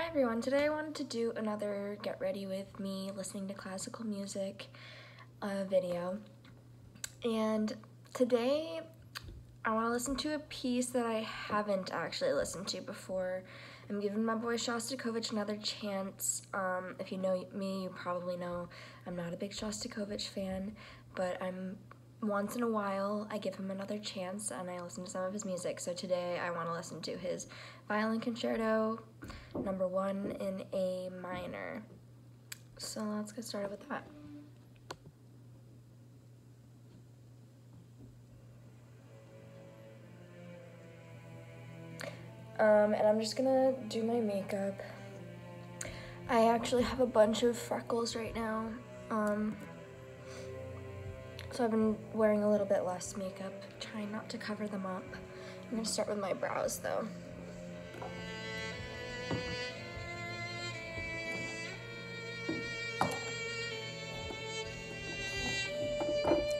Hi everyone, today I wanted to do another get ready with me listening to classical music video, and today I want to listen to a piece that I haven't actually listened to before. I'm giving my boy Shostakovich another chance. If you know me, you probably know I'm not a big Shostakovich fan, but once in a while, I give him another chance and I listen to some of his music. So today I want to listen to his Violin Concerto No. 1 in A minor. So let's get started with that. And I'm just gonna do my makeup. I actually have a bunch of freckles right now. So I've been wearing a little bit less makeup, trying not to cover them up. I'm gonna start with my brows though.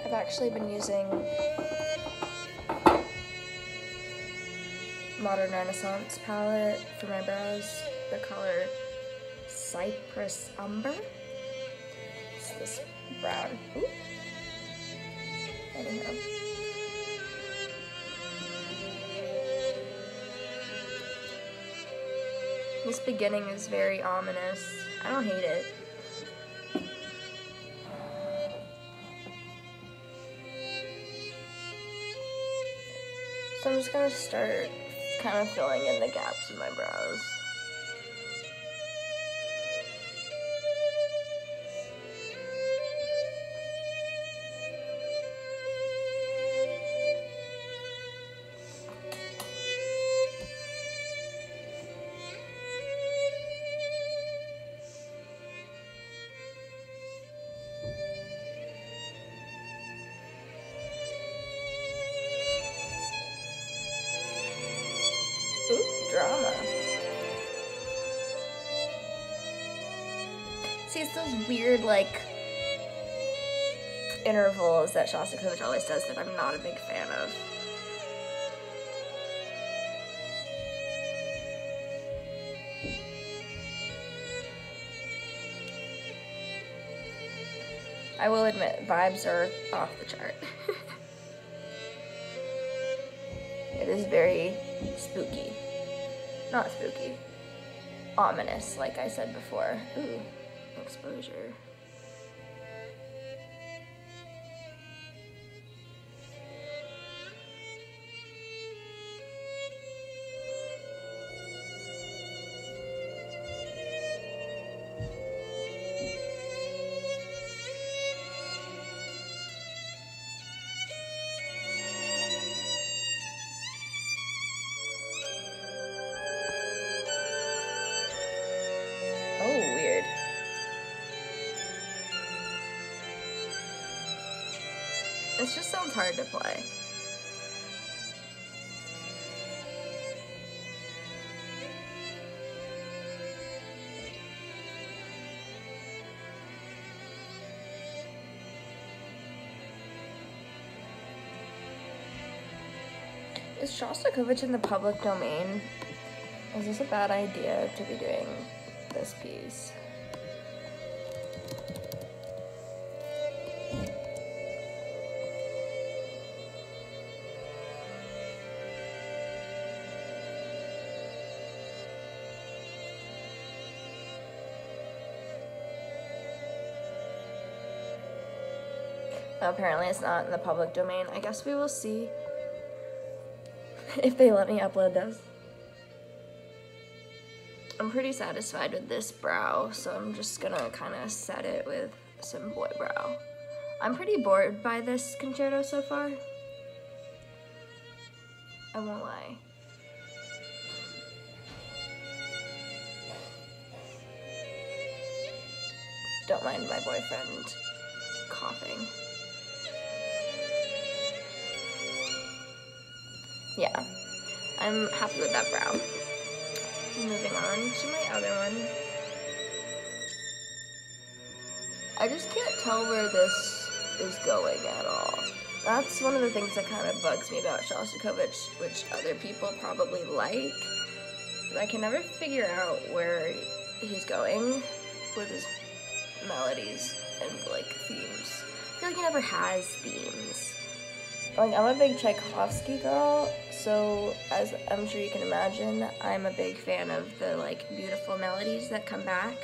I've actually been using Modern Renaissance palette for my brows, the color Cypress Umber. It's this brown. Ooh. Anyhow. This beginning is very ominous. I don't hate it. So I'm just gonna start kind of filling in the gaps in my brows. Drama. See, it's those weird, like, intervals that Shostakovich always does that I'm not a big fan of. I will admit, vibes are off the chart. It is very spooky. Not spooky. Ominous, like I said before. Ooh, exposure. This just sounds hard to play. Is Shostakovich in the public domain? Is this a bad idea to be doing this piece? Apparently it's not in the public domain. I guess we will see if they let me upload those. I'm pretty satisfied with this brow, so I'm just gonna kind of set it with some Boy Brow. I'm pretty bored by this concerto so far. I won't lie. Don't mind my boyfriend coughing. Yeah, I'm happy with that brow. Moving on to my other one. I just can't tell where this is going at all. That's one of the things that kind of bugs me about Shostakovich, which other people probably like, I can never figure out where he's going with his melodies and like themes. I feel like he never has themes. Like, I'm a big Tchaikovsky girl, so as I'm sure you can imagine, I'm a big fan of the like beautiful melodies that come back.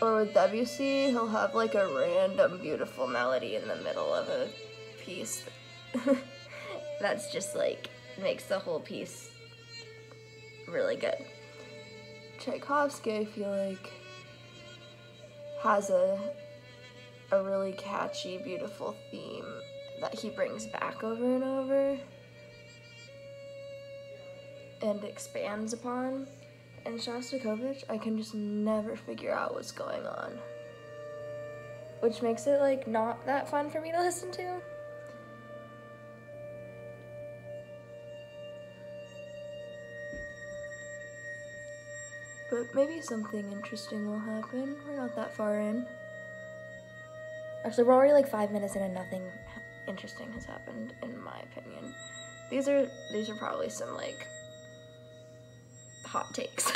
Or with Debussy, he'll have like a random beautiful melody in the middle of a piece. That's just like, makes the whole piece really good. Tchaikovsky, I feel like, has a really catchy, beautiful theme that he brings back over and over and expands upon. And Shostakovich, I can just never figure out what's going on, which makes it like not that fun for me to listen to. But maybe something interesting will happen. We're not that far in. Actually, we're already like 5 minutes in and nothing interesting has happened, in my opinion. These are probably some like hot takes.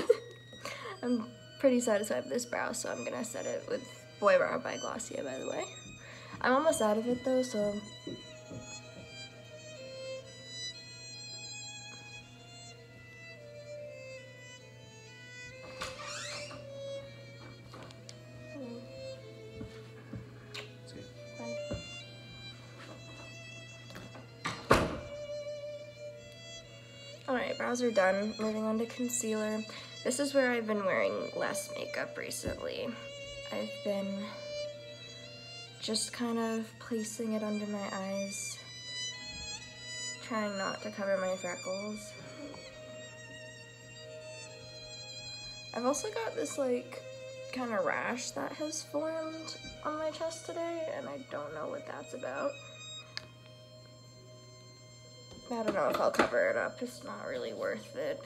I'm pretty satisfied with this brow, so I'm gonna set it with Boy Brow by Glossier, by the way. I'm almost out of it though, so. Alright, brows are done. Moving on to concealer. This is where I've been wearing less makeup recently. I've been just kind of placing it under my eyes, trying not to cover my freckles. I've also got this like kind of rash that has formed on my chest today, and I don't know what that's about. I don't know if I'll cover it up. It's not really worth it.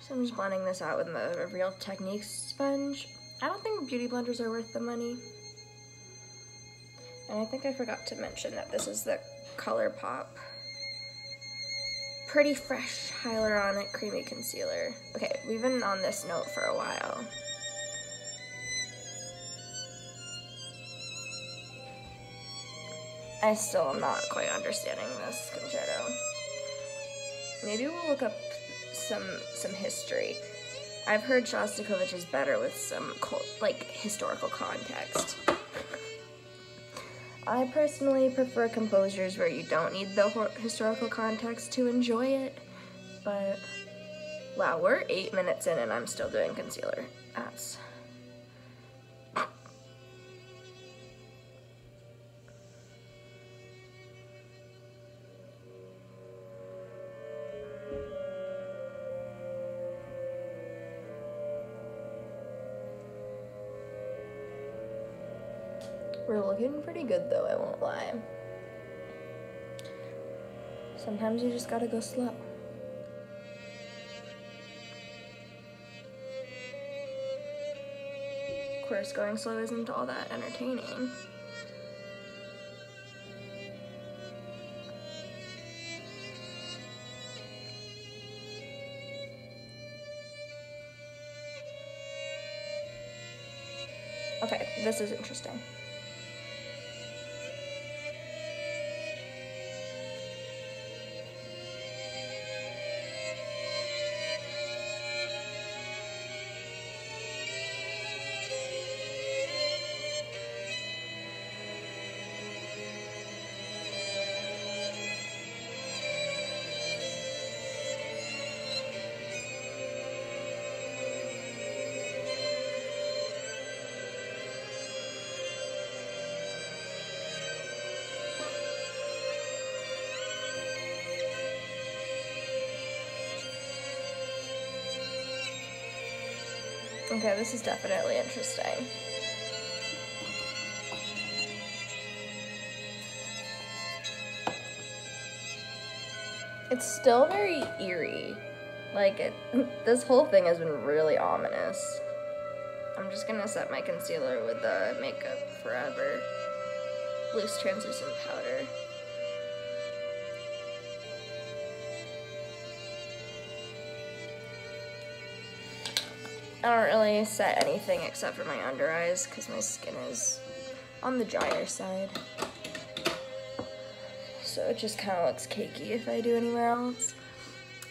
So I'm just blending this out with the Real Techniques sponge. I don't think beauty blenders are worth the money. And I think I forgot to mention that this is the ColourPop Pretty Fresh Hyaluronic Creamy Concealer. Okay, we've been on this note for a while. I still am not quite understanding this concerto. Maybe we'll look up some history. I've heard Shostakovich is better with some historical context. I personally prefer composers where you don't need the historical context to enjoy it, but wow, we're 8 minutes in and I'm still doing concealer. That's... We're looking pretty good though, I won't lie. Sometimes you just gotta go slow. Of course, going slow isn't all that entertaining. Okay, this is interesting. Okay, this is definitely interesting. It's still very eerie. Like, this whole thing has been really ominous. I'm just gonna set my concealer with the Makeup Forever Loose Translucent Powder. I don't really set anything except for my under eyes because my skin is on the drier side. So it just kind of looks cakey if I do anywhere else.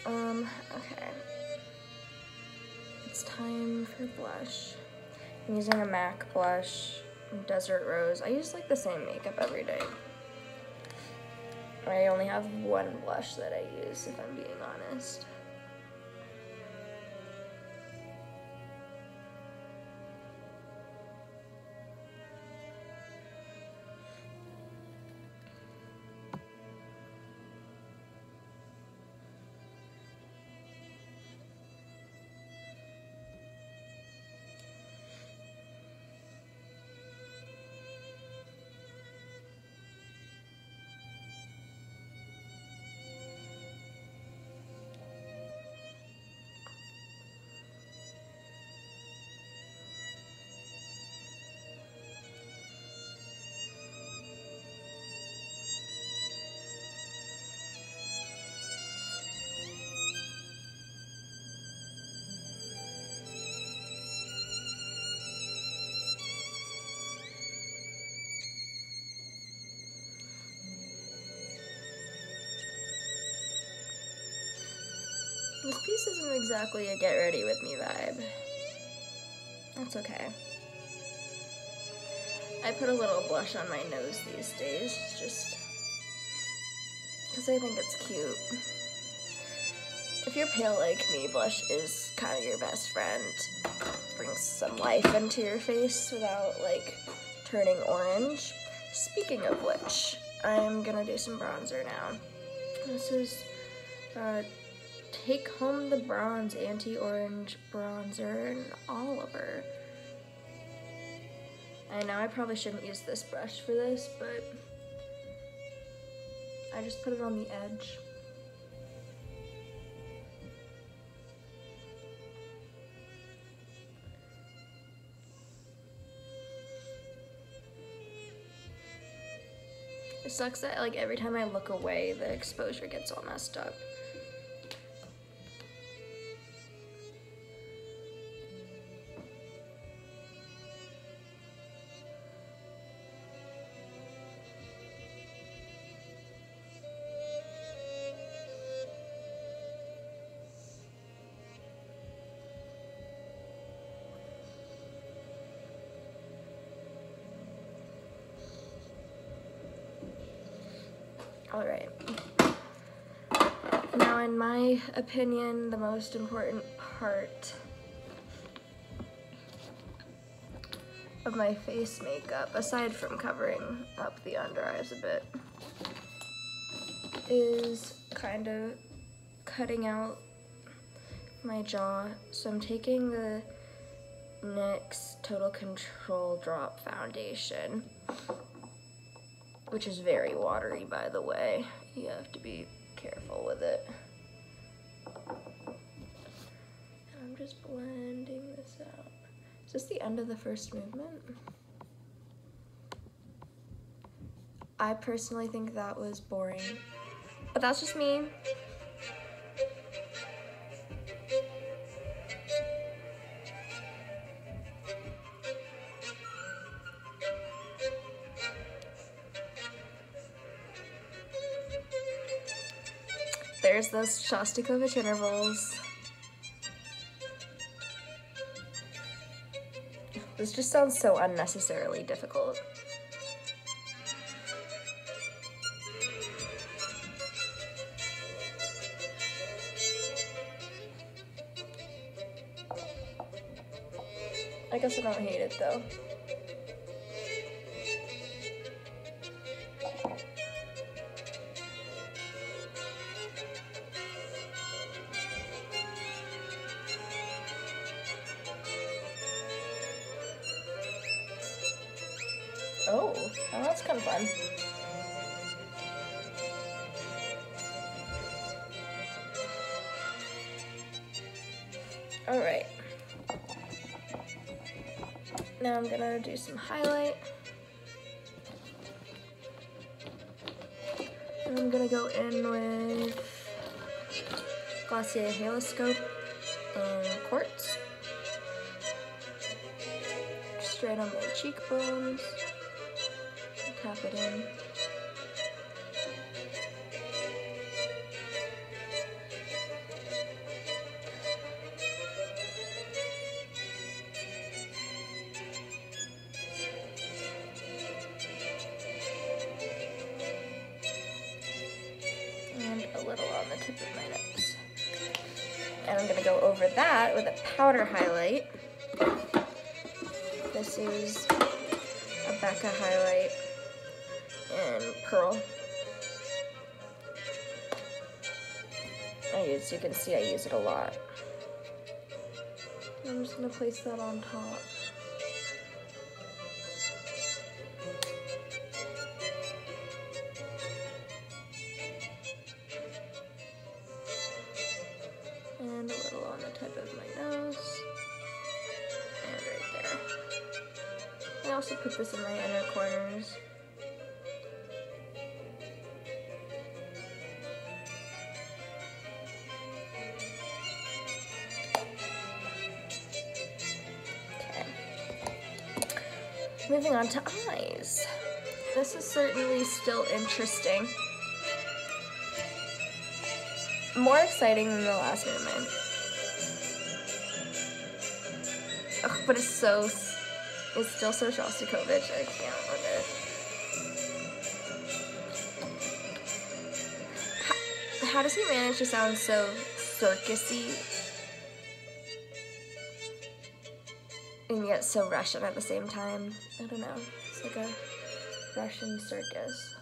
Okay. It's time for blush. I'm using a MAC blush, Desert Rose. I use like the same makeup every day. I only have one blush that I use, if I'm being honest. This piece isn't exactly a get ready with me vibe. That's okay. I put a little blush on my nose these days, just because I think it's cute. If you're pale like me, blush is kind of your best friend. Brings some life into your face without like turning orange. Speaking of which, I'm gonna do some bronzer now. This is Take Home the Bronze Anti-Orange Bronzer in Oliver. I know I probably shouldn't use this brush for this, but I just put it on the edge. It sucks that like every time I look away, the exposure gets all messed up. Alright, now in my opinion, the most important part of my face makeup, aside from covering up the under eyes a bit, is kind of cutting out my jaw. So I'm taking the NYX Total Control Drop Foundation, which is very watery, by the way. You have to be careful with it. And I'm just blending this out. Is this the end of the first movement? I personally think that was boring, but that's just me. There's those Shostakovich intervals. This just sounds so unnecessarily difficult. I guess I don't hate it though. Oh, that's kind of fun. All right. Now I'm gonna do some highlight. And I'm gonna go in with Glossier Haloscope and Quartz. straight on my cheekbones. Tap it in. That with a powder highlight. This is a Becca highlight in Pearl. You can see I use it a lot. I'm just gonna place that on top. This in my inner corners. Okay. Moving on to eyes. This is certainly still interesting. More exciting than the last movement. Oh, but it's so sad. It's still so Shostakovich, I can't with it. How does he manage to sound so circusy and yet so Russian at the same time? I don't know, it's like a Russian circus.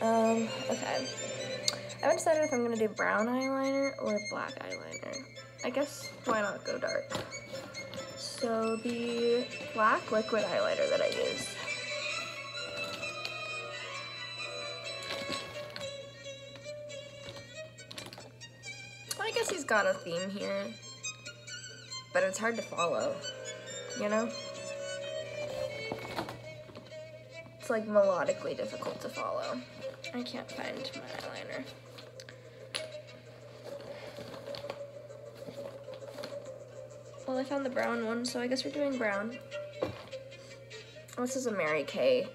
Okay. I haven't decided if I'm gonna do brown eyeliner or black eyeliner. I guess why not go dark? So the black liquid highlighter that I use. Well, I guess he's got a theme here, but it's hard to follow, you know? It's like melodically difficult to follow. I can't find my eyeliner. Well, I found the brown one, so I guess we're doing brown. This is a Mary Kay,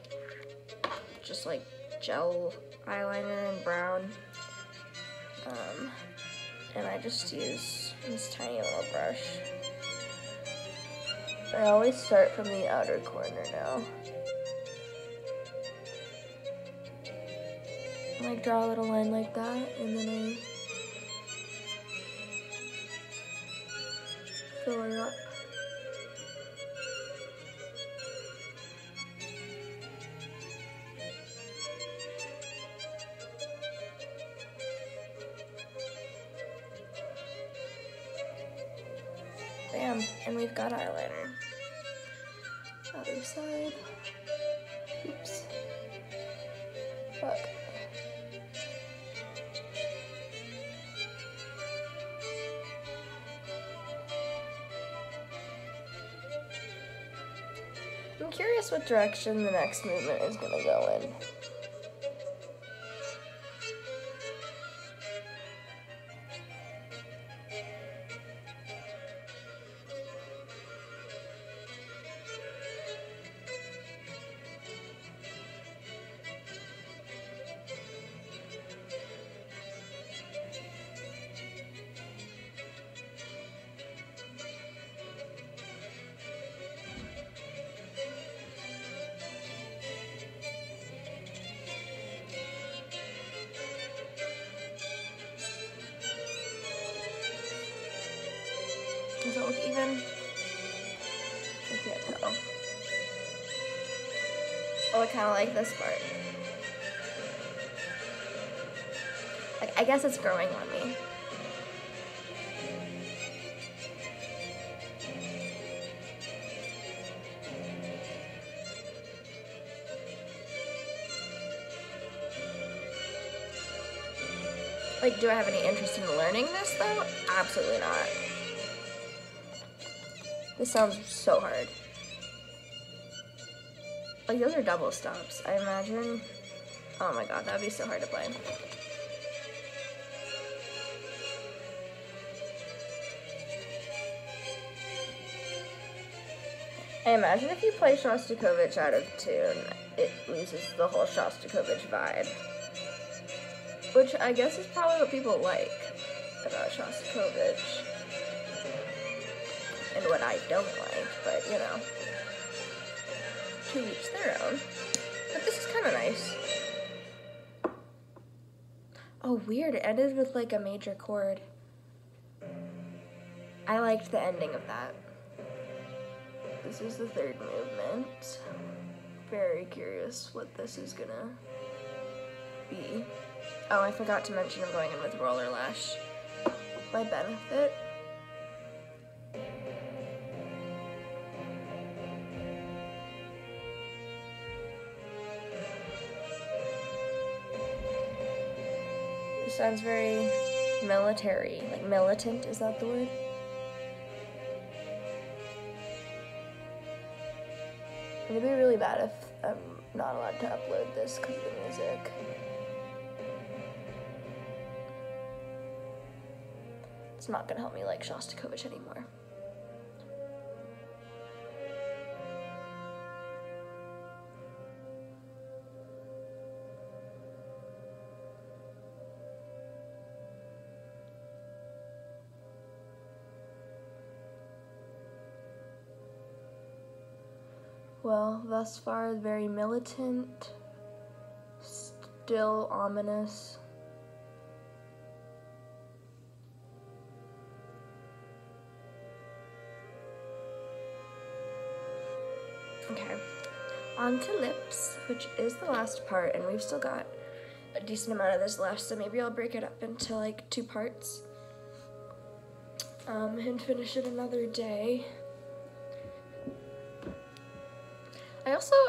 just like gel eyeliner in brown. And I just use this tiny little brush. I always start from the outer corner now. I like draw a little line like that, and then I fill it up. Bam, and we've got eyeliner. Other side. Oops. Fuck. I'm curious what direction the next movement is going to go in. Does it look even? I can't tell. Oh, I kind of like this part. Like, I guess it's growing on me. Like, do I have any interest in learning this though? Absolutely not. This sounds so hard. Like, those are double stops, I imagine. Oh my god, that'd be so hard to play. I imagine if you play Shostakovich out of tune, it loses the whole Shostakovich vibe. Which I guess is probably what people like about Shostakovich. And what I don't like, but you know, to each their own. But this is kind of nice. Oh, weird, it ended with like a major chord. I liked the ending of that. This is the third movement. Very curious what this is gonna be. Oh, I forgot to mention I'm going in with Roller Lash by Benefit. This sounds very military, like militant, is that the word? It would be really bad if I'm not allowed to upload this because of the music. It's not gonna help me like Shostakovich anymore. Well, thus far, very militant, still ominous. Okay, on to lips, which is the last part, and we've still got a decent amount of this left, so maybe I'll break it up into like two parts and finish it another day.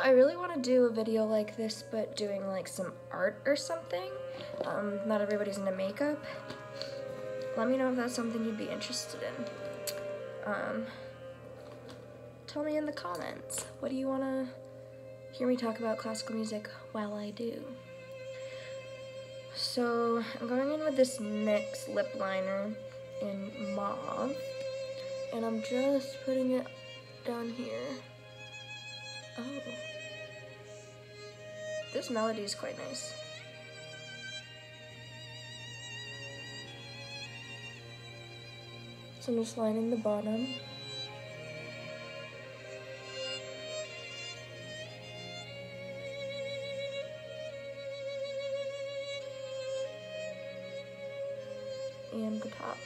I really want to do a video like this, but doing like some art or something. Not everybody's into makeup. Let me know if that's something you'd be interested in. Tell me in the comments. What do you want to hear me talk about classical music while I do? So I'm going in with this NYX lip liner in Mauve, and I'm just putting it down here. Oh. This melody is quite nice. So I'm just lining the bottom. And the top.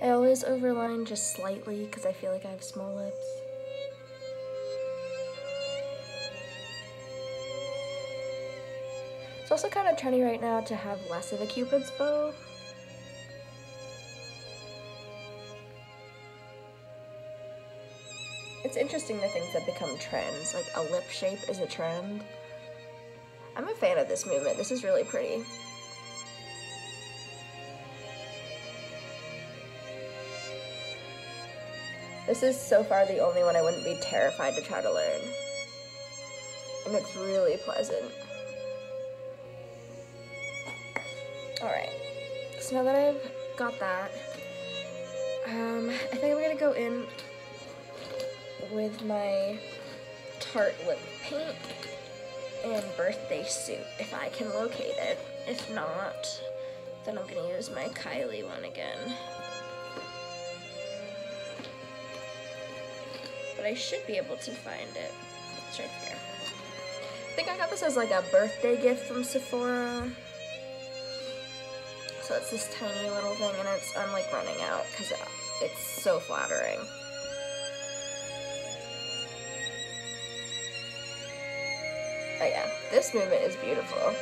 I always overline just slightly because I feel like I have small lips. It's also kind of trendy right now to have less of a Cupid's bow. It's interesting the things that become trends, like a lip shape is a trend. I'm a fan of this movement, this is really pretty. This is so far the only one I wouldn't be terrified to try to learn. And it's really pleasant. All right, so now that I've got that, I think I'm gonna go in with my Tarte lip paint and birthday suit, if I can locate it. If not, then I'm gonna use my Kylie one again. But I should be able to find it. It's right there. I think I got this as like a birthday gift from Sephora. So it's this tiny little thing, and I'm like running out because it's so flattering. Oh yeah, this movement is beautiful.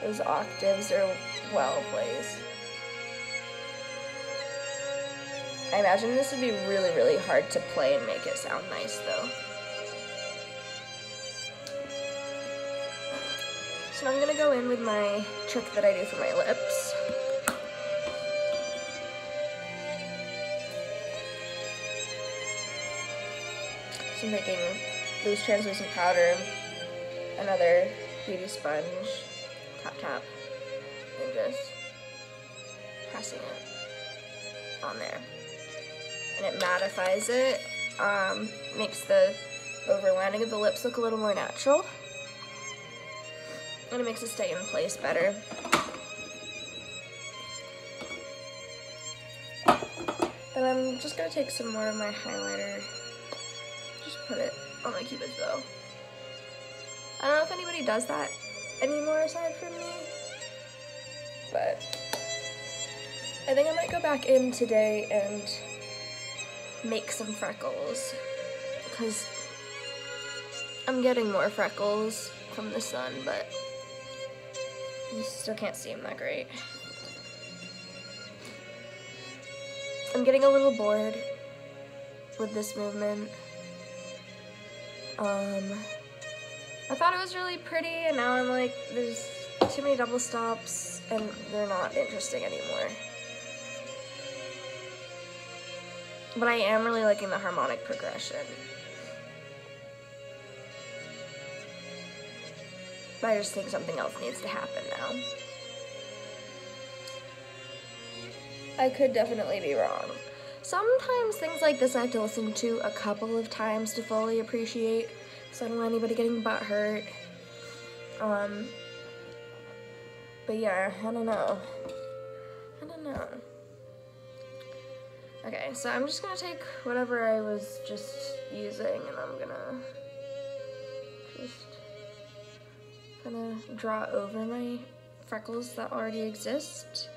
Those octaves are well placed. I imagine this would be really, really hard to play and make it sound nice, though. So now I'm gonna go in with my trick that I do for my lips. some baking loose translucent powder, another beauty sponge, tap, and just pressing it on there. And it mattifies it, makes the overlining of the lips look a little more natural, and it makes it stay in place better. Then I'm just going to take some more of my highlighter, just put it on my cupid's bow. I don't know if anybody does that anymore aside from me, but I think I might go back in today and make some freckles, because I'm getting more freckles from the sun, but you still can't see them that great. I'm getting a little bored with this movement. I thought it was really pretty, and now I'm like, there's too many double stops, and they're not interesting anymore. But I am really liking the harmonic progression. But I just think something else needs to happen now. I could definitely be wrong. Sometimes things like this I have to listen to a couple of times to fully appreciate, so I don't want anybody getting butthurt. But yeah, I don't know. Okay, so I'm just gonna take whatever I was just using, and I'm gonna just kind of draw over my freckles that already exist.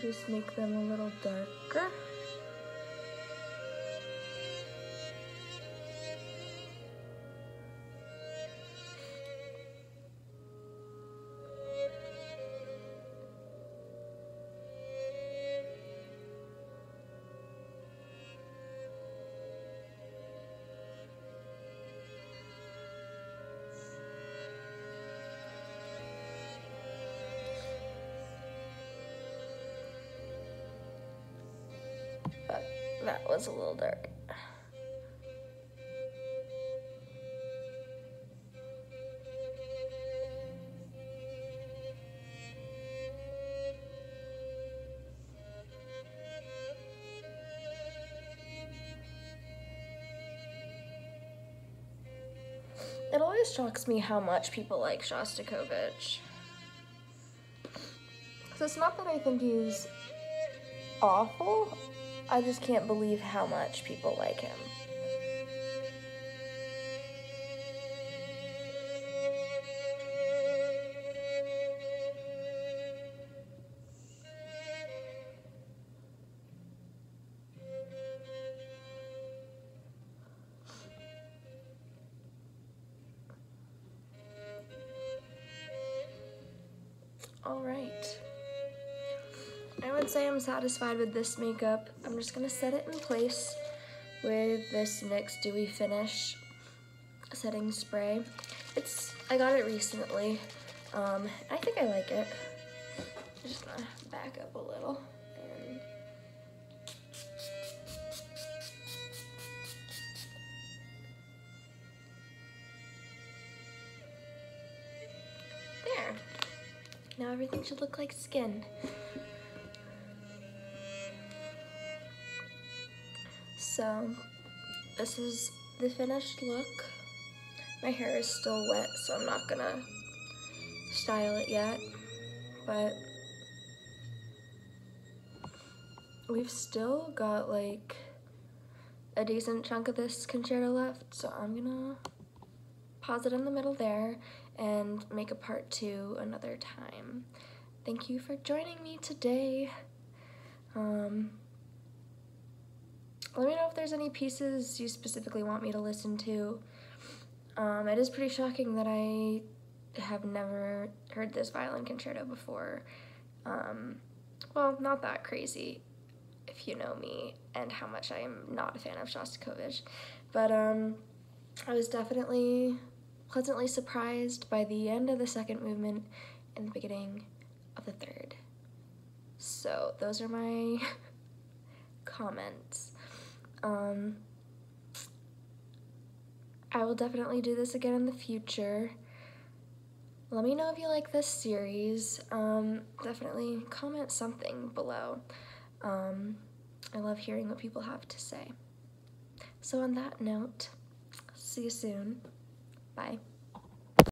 Just make them a little darker. That was a little dark. It always shocks me how much people like Shostakovich. So it's not that I think he's awful, I just can't believe how much people like him. All right. I would say I'm satisfied with this makeup. I'm just gonna set it in place with this NYX Dewy Finish setting spray. I got it recently. I think I like it. I'm just gonna back up a little. And there. Now everything should look like skin. So this is the finished look. My hair is still wet, so I'm not gonna style it yet, but we've still got like a decent chunk of this concerto left, so I'm gonna pause it in the middle there and make a part two another time. Thank you for joining me today. Let me know if there's any pieces you specifically want me to listen to. It is pretty shocking that I have never heard this violin concerto before. Well, not that crazy, if you know me and how much I am not a fan of Shostakovich. But I was definitely pleasantly surprised by the end of the second movement and the beginning of the third. So those are my comments. I will definitely do this again in the future. Let me know if you like this series. Definitely comment something below. I love hearing what people have to say. So on that note, see you soon. Bye.